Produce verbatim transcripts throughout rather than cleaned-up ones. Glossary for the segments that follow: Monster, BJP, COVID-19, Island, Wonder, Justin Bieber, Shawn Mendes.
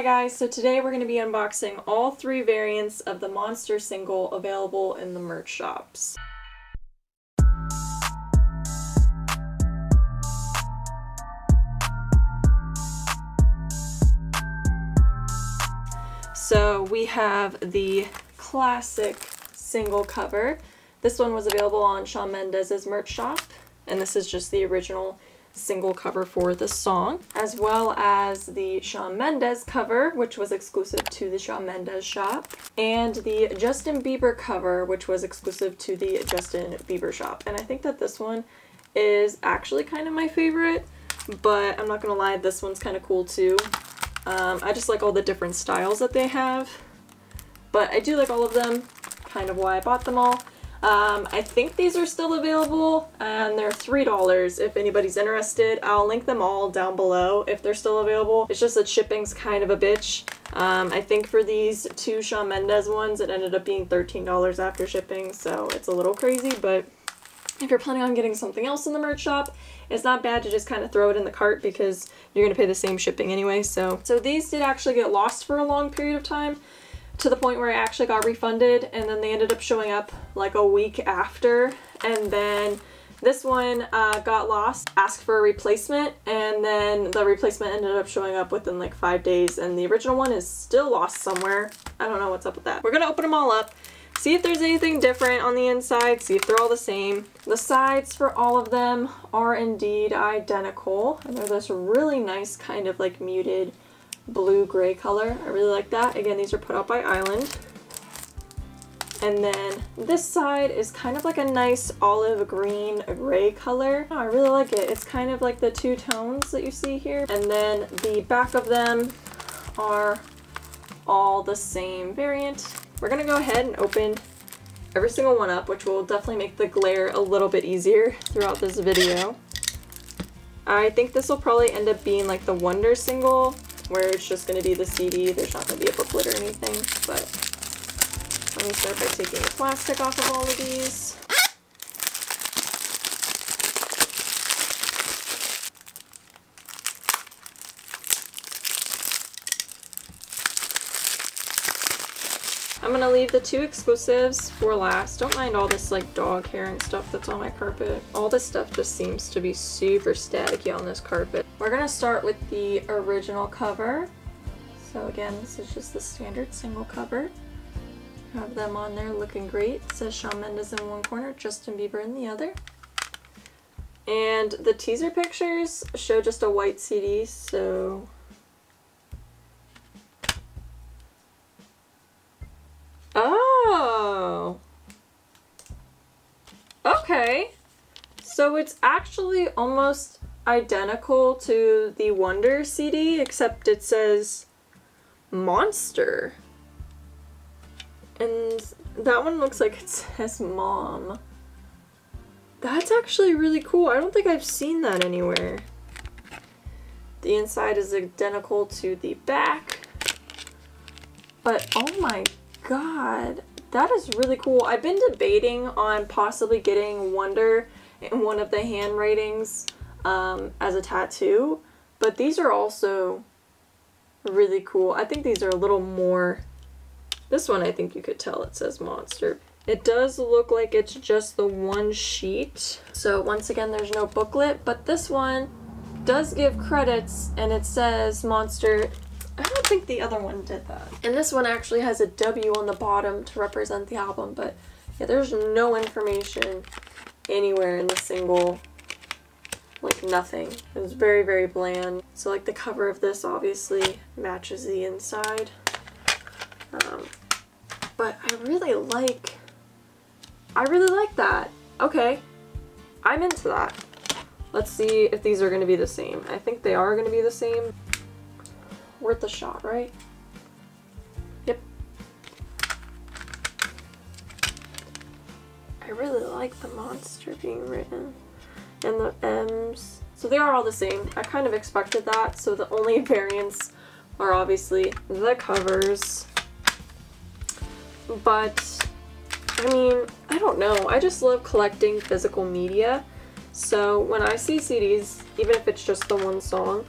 Hi guys, so today we're going to be unboxing all three variants of the Monster single available in the merch shops. So we have the classic single cover. This one was available on Shawn Mendes' merch shop, and this is just the original single cover for the song, as well as the Shawn Mendes cover, which was exclusive to the Shawn Mendes shop, and the Justin Bieber cover, which was exclusive to the Justin Bieber shop. And I think that this one is actually kind of my favorite, but I'm not gonna lie, this one's kind of cool too. Um, I just like all the different styles that they have, but I do like all of them, kind of why I bought them all. Um, I think these are still available, and they're three dollars if anybody's interested. I'll link them all down below if they're still available. It's just that shipping's kind of a bitch. Um, I think for these two Shawn Mendes ones, it ended up being thirteen dollars after shipping, so it's a little crazy, but if you're planning on getting something else in the merch shop, it's not bad to just kind of throw it in the cart because you're going to pay the same shipping anyway. So, so these did actually get lost for a long period of time, to the point where I actually got refunded, and then they ended up showing up like a week after, and then this one uh, got lost, asked for a replacement, and then the replacement ended up showing up within like five days, and the original one is still lost somewhere. I don't know what's up with that. We're gonna open them all up, see if there's anything different on the inside, see if they're all the same. The sides for all of them are indeed identical, and they're this really nice kind of like muted blue-gray color. I really like that. Again, these are put out by Island. And then this side is kind of like a nice olive green gray color. Oh, I really like it. It's kind of like the two tones that you see here. And then the back of them are all the same variant. We're gonna go ahead and open every single one up, which will definitely make the glare a little bit easier throughout this video. I think this will probably end up being like the Wonder single, where it's just going to be the C D, there's not going to be a booklet or anything, but let me start by taking the plastic off of all of these. I'm going to leave the two exclusives for last. Don't mind all this like dog hair and stuff that's on my carpet. All this stuff just seems to be super staticky on this carpet. We're going to start with the original cover. So again, this is just the standard single cover. Have them on there looking great. It says Shawn Mendes in one corner, Justin Bieber in the other. And the teaser pictures show just a white C D, so oh, okay, so it's actually almost identical to the Wonder C D, except it says Monster, and that one looks like it says Mom. That's actually really cool. I don't think I've seen that anywhere. The inside is identical to the back, but oh my god. God, that is really cool. I've been debating on possibly getting Wonder in one of the handwritings um, as a tattoo, but these are also really cool. I think these are a little more, this one I think you could tell it says Monster. It does look like it's just the one sheet. So once again, there's no booklet, but this one does give credits and it says Monster. I don't think the other one did that. And this one actually has a W on the bottom to represent the album, but yeah, there's no information anywhere in the single. Like nothing. It was very, very bland. So like the cover of this obviously matches the inside. Um, but I really like, I really like that. Okay, I'm into that. Let's see if these are gonna be the same. I think they are gonna be the same. Worth a shot, right? Yep. I really like the Monster being written and the M's. So they are all the same. I kind of expected that. So the only variants are obviously the covers. But I mean, I don't know. I just love collecting physical media. So when I see C Ds, even if it's just the one song,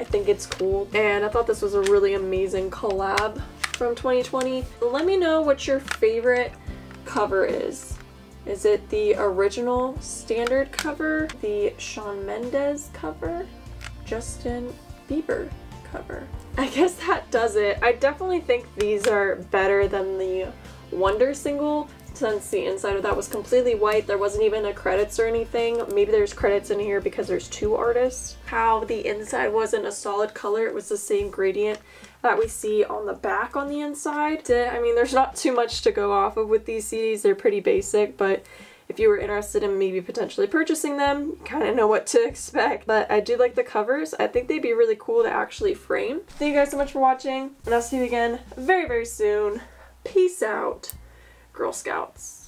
I think it's cool, and I thought this was a really amazing collab from twenty twenty. Let me know what your favorite cover is. Is it the original standard cover, the Shawn Mendes cover, Justin Bieber cover? I guess that does it. I definitely think these are better than the Wonder single, since the inside of that was completely white. There wasn't even a credits or anything. Maybe there's credits in here because there's two artists. How the inside wasn't a solid color, it was the same gradient that we see on the back on the inside. I mean, there's not too much to go off of with these C Ds. They're pretty basic, but if you were interested in maybe potentially purchasing them, you kind of know what to expect. But I do like the covers. I think they'd be really cool to actually frame. Thank you guys so much for watching, and I'll see you again very, very soon. Peace out, Girl Scouts.